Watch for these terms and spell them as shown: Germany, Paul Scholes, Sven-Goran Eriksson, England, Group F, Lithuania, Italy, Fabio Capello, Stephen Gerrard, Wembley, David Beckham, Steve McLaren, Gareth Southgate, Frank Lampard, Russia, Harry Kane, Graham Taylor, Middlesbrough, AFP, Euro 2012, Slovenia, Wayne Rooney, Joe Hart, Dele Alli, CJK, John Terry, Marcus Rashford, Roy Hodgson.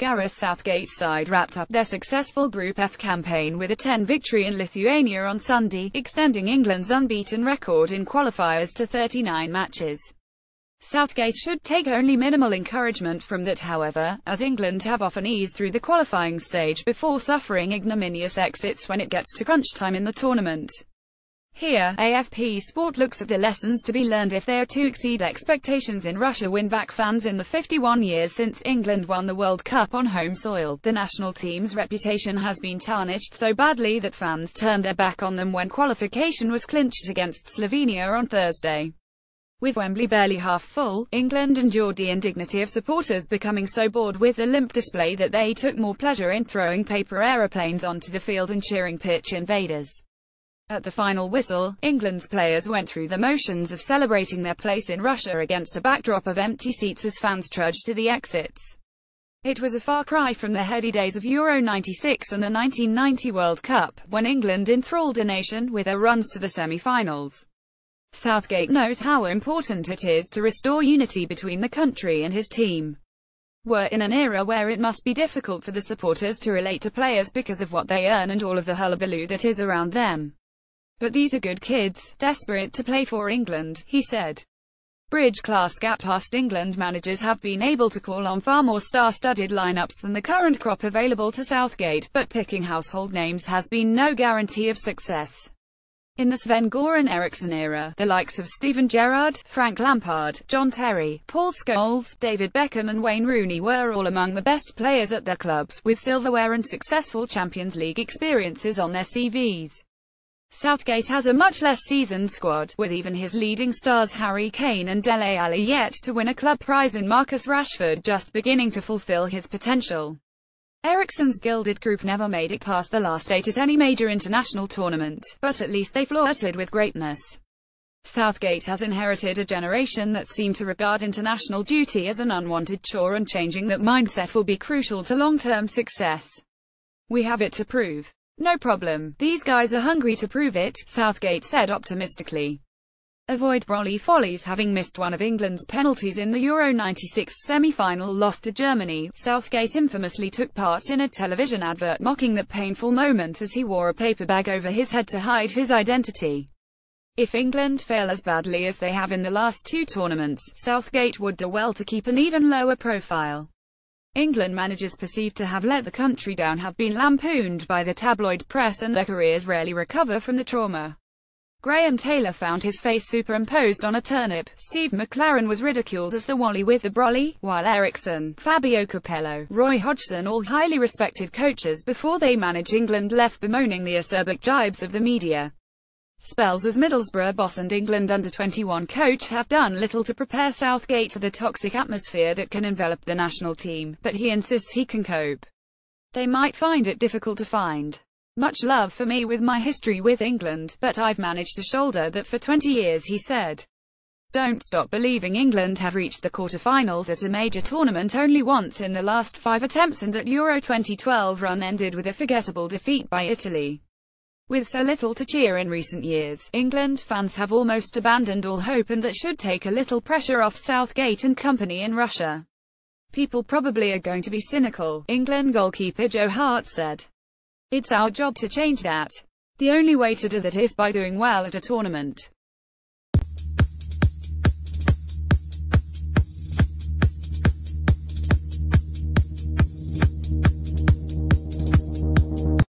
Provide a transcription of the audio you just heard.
Gareth Southgate's side wrapped up their successful Group F campaign with a 10 victory in Lithuania on Sunday, extending England's unbeaten record in qualifiers to 39 matches. Southgate should take only minimal encouragement from that, however, as England have often eased through the qualifying stage before suffering ignominious exits when it gets to crunch time in the tournament. Here, AFP Sport looks at the lessons to be learned if they are to exceed expectations in Russia, win back fans in the 51 years since England won the World Cup on home soil. The national team's reputation has been tarnished so badly that fans turned their back on them when qualification was clinched against Slovenia on Thursday. With Wembley barely half full, England endured the indignity of supporters becoming so bored with the limp display that they took more pleasure in throwing paper aeroplanes onto the field and cheering pitch invaders. At the final whistle, England's players went through the motions of celebrating their place in Russia against a backdrop of empty seats as fans trudged to the exits. It was a far cry from the heady days of Euro 96 and the 1990 World Cup, when England enthralled a nation with their runs to the semi-finals. Southgate knows how important it is to restore unity between the country and his team. We're in an era where it must be difficult for the supporters to relate to players because of what they earn and all of the hullabaloo that is around them. But these are good kids, desperate to play for England, he said. Bridge-class gap past England managers have been able to call on far more star-studded lineups than the current crop available to Southgate, but picking household names has been no guarantee of success. In the Sven-Goran Eriksson era, the likes of Stephen Gerrard, Frank Lampard, John Terry, Paul Scholes, David Beckham and Wayne Rooney were all among the best players at their clubs, with silverware and successful Champions League experiences on their CVs. Southgate has a much less seasoned squad, with even his leading stars Harry Kane and Dele Alli yet to win a club prize and Marcus Rashford just beginning to fulfill his potential. Eriksson's gilded group never made it past the last eight at any major international tournament, but at least they flirted with greatness. Southgate has inherited a generation that seemed to regard international duty as an unwanted chore, and changing that mindset will be crucial to long-term success. We have it to prove. No problem, these guys are hungry to prove it, Southgate said optimistically. Avoid Broly Follies. Having missed one of England's penalties in the Euro 96 semi-final loss to Germany, Southgate infamously took part in a television advert mocking that painful moment as he wore a paper bag over his head to hide his identity. If England fail as badly as they have in the last two tournaments, Southgate would do well to keep an even lower profile. England managers perceived to have let the country down have been lampooned by the tabloid press, and their careers rarely recover from the trauma. Graham Taylor found his face superimposed on a turnip, Steve McLaren was ridiculed as the Wally with the Brolly, while Eriksson, Fabio Capello, Roy Hodgson, all highly respected coaches before they manage England, left bemoaning the acerbic jibes of the media. Spells as Middlesbrough boss and England under-21 coach have done little to prepare Southgate for the toxic atmosphere that can envelop the national team, but he insists he can cope. They might find it difficult to find much love for me with my history with England, but I've managed to shoulder that for 20 years, he said. Don't stop believing. England have reached the quarter-finals at a major tournament only once in the last 5 attempts, and that Euro 2012 run ended with a forgettable defeat by Italy. With so little to cheer in recent years, England fans have almost abandoned all hope, and that should take a little pressure off Southgate and company in Russia. People probably are going to be cynical, England goalkeeper Joe Hart said. It's our job to change that. The only way to do that is by doing well at a tournament.